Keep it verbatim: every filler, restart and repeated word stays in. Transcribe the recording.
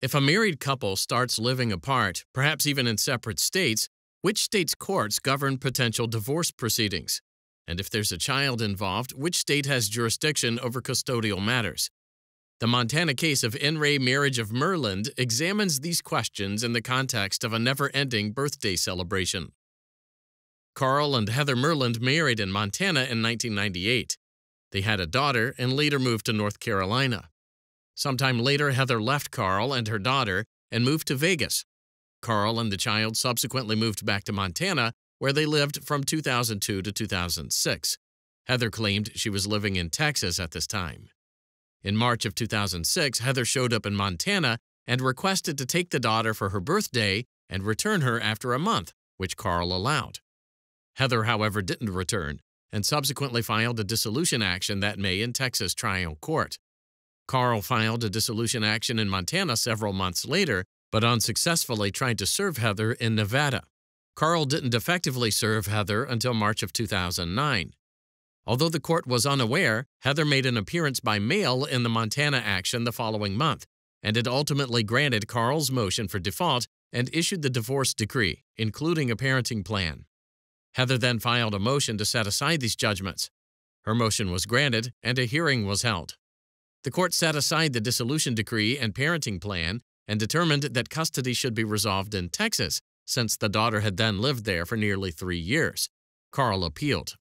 If a married couple starts living apart, perhaps even in separate states, which state's courts govern potential divorce proceedings? And if there's a child involved, which state has jurisdiction over custodial matters? The Montana case of In re Marriage of Myrland examines these questions in the context of a never-ending birthday celebration. Carl and Heather Myrland married in Montana in nineteen ninety-eight. They had a daughter and later moved to North Carolina. Sometime later, Heather left Carl and her daughter and moved to Vegas. Carl and the child subsequently moved back to Montana, where they lived from two thousand two to two thousand six. Heather claimed she was living in Texas at this time. In March of two thousand six, Heather showed up in Montana and requested to take the daughter for her birthday and return her after a month, which Carl allowed. Heather, however, didn't return and subsequently filed a dissolution action that May in Texas trial court. Carl filed a dissolution action in Montana several months later, but unsuccessfully tried to serve Heather in Nevada. Carl didn't effectively serve Heather until March of two thousand nine. Although the court was unaware, Heather made an appearance by mail in the Montana action the following month, and it ultimately granted Carl's motion for default and issued the divorce decree, including a parenting plan. Heather then filed a motion to set aside these judgments. Her motion was granted, and a hearing was held. The court set aside the dissolution decree and parenting plan and determined that custody should be resolved in Texas, since the daughter had then lived there for nearly three years. Carl appealed.